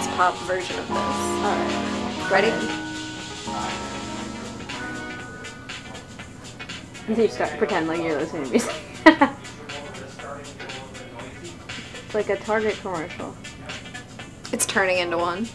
Let's pop version of this. Alright. Ready? You just gotta pretend like you're listening to music. It's like a Target commercial. It's turning into one.